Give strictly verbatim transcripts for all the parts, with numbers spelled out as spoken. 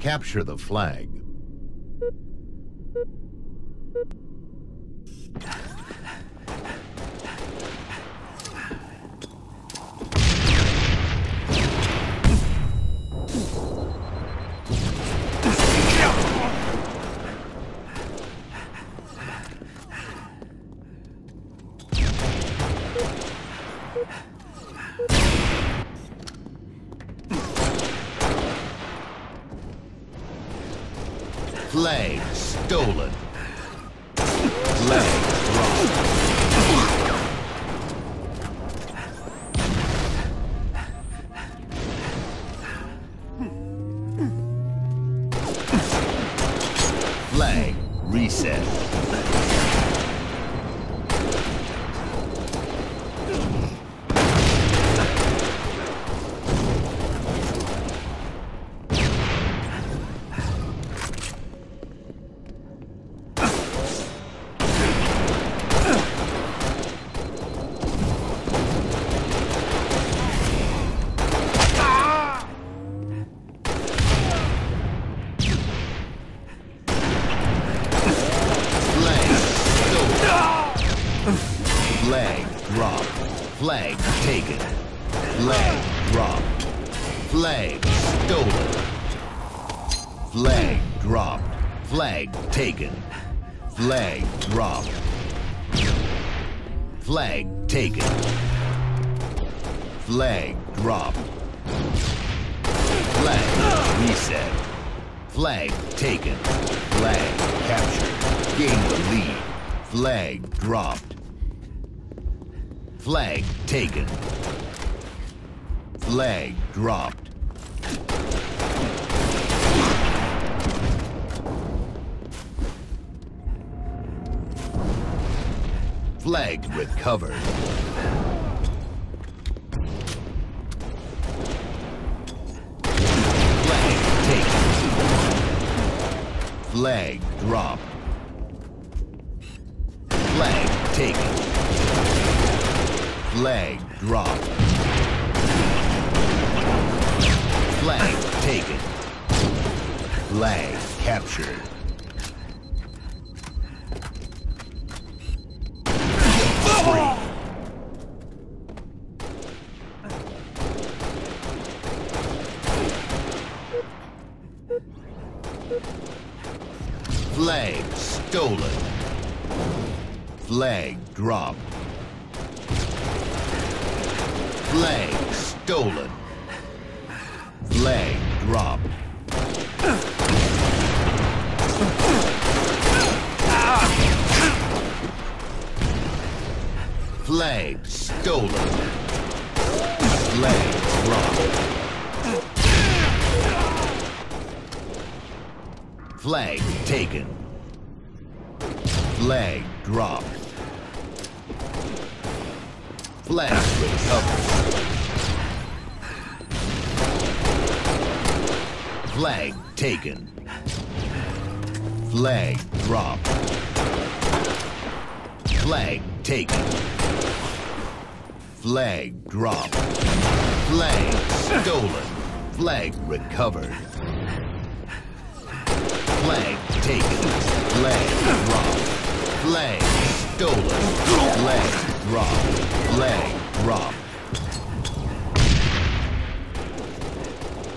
Capture the flag. Flag stolen. Flag dropped. Flag reset. Flag robbed. Flag taken. Flag robbed. Flag stolen. Flag dropped. Flag taken. Flag robbed. Flag taken. Flag dropped. Flag reset. Flag taken. Flag captured. Gain the lead. Flag dropped. Flag taken. Flag dropped. Flag recovered. Flag taken. Flag dropped. Flag taken. Flag dropped. Flag taken. Flag captured. Free. Flag stolen. Flag dropped. Flag stolen. Flag dropped. Flag stolen. Flag dropped. Flag taken. Flag dropped. Flag recovered. Flag taken. Flag dropped. Flag taken. Flag dropped. Flag stolen. Flag recovered. Flag taken. Flag dropped. Flag stolen.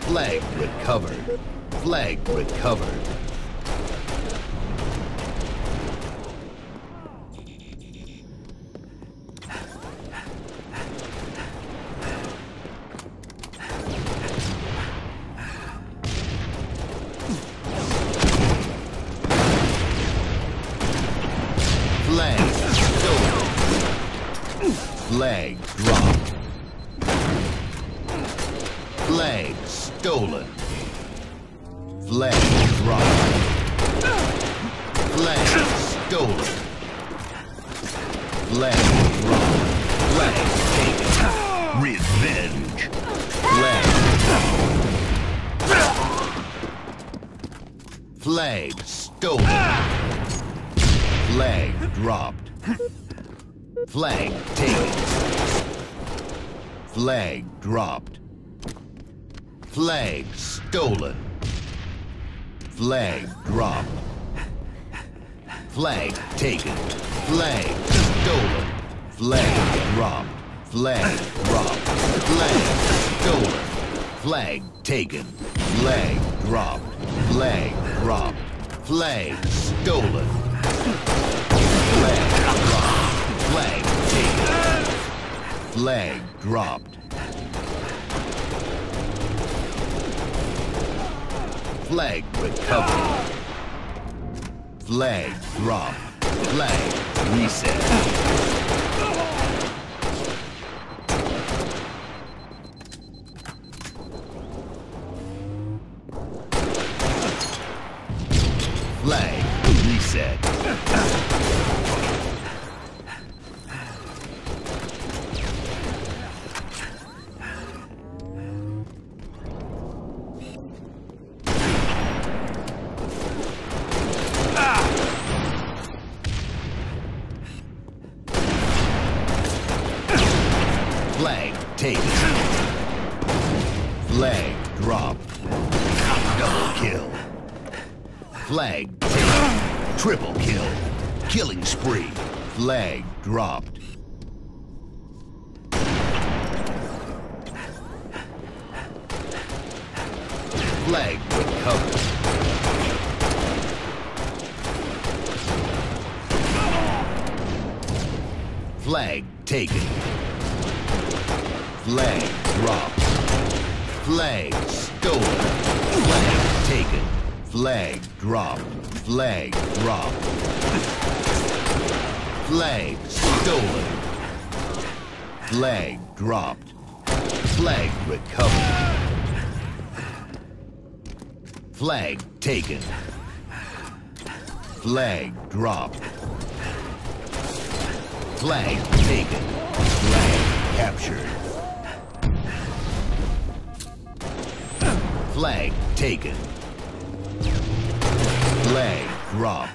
Flag dropped. Flag dropped. Flag recovered. Flag recovered. Flag dropped. Flag stolen. Flag dropped. Flag stolen. Flag dropped. Flag taken. Revenge. Flag dropped. Flag stolen. Flag dropped. Flag taken. Flag dropped. Flag stolen. Flag dropped. Flag taken. Flag stolen. Flag dropped. Flag dropped. Flag stolen. Flag taken. Flag dropped. Flag dropped. Flag stolen. Flag dropped. Flag taken. Flag dropped. Flag recovered. Flag drop. Flag reset. Flag reset. Flag taken. Flag dropped. Double kill. Flag taken. Triple kill. Killing spree. Flag dropped. Flag recovered. Flag taken. Flag dropped. Flag stolen. Flag taken. Flag dropped. Flag dropped. Flag stolen. Flag dropped. Flag recovered. Flag taken. Flag dropped. Flag taken. Flag captured. Flag taken. Flag dropped.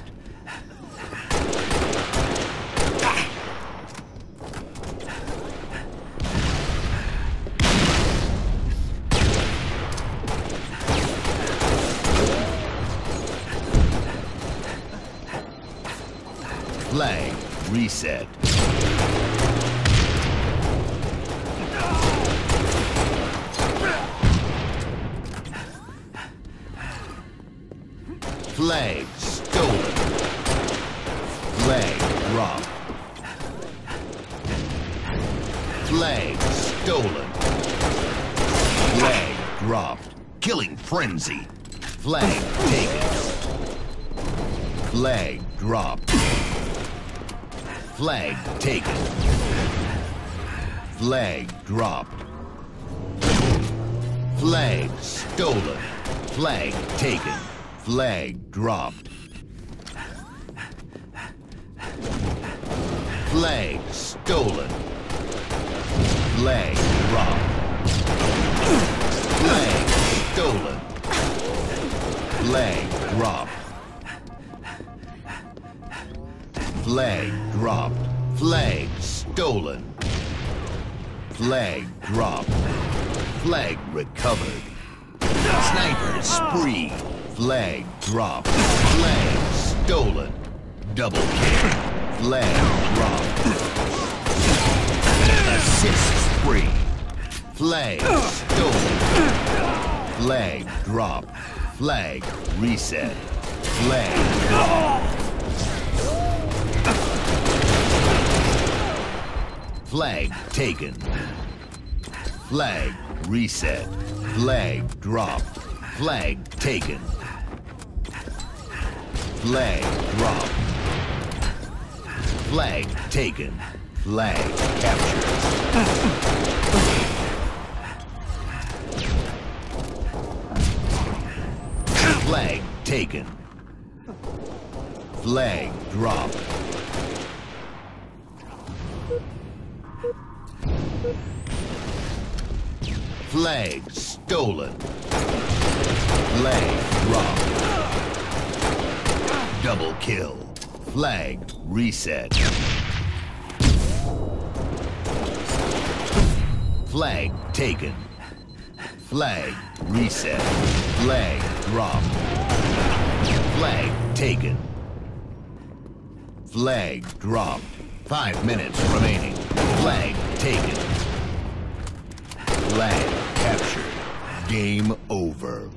Flag reset. Flag stolen. Flag dropped. Flag stolen. Flag dropped. Killing frenzy. Flag taken. Flag dropped. Flag taken. Flag dropped. Flag stolen. Flag taken. Flag dropped. Flag stolen. Flag dropped. Flag stolen. Flag dropped. Flag dropped. Flag stolen. Flag dropped. Flag recovered. Sniper spree. Flag dropped. Flag stolen. Double kill. Flag dropped. Assist spree. Flag stolen. Flag dropped. Flag reset. Flag dropped. Flag taken. Flag reset. Flag dropped. Flag taken. Flag dropped. Flag taken. Flag captured. Flag taken. Flag dropped. Flag stolen. Flag dropped. Double kill. Flag reset. Flag taken. Flag reset. Flag dropped. Flag taken. Flag dropped. Five minutes remaining. Flag taken. Flag captured. Game over.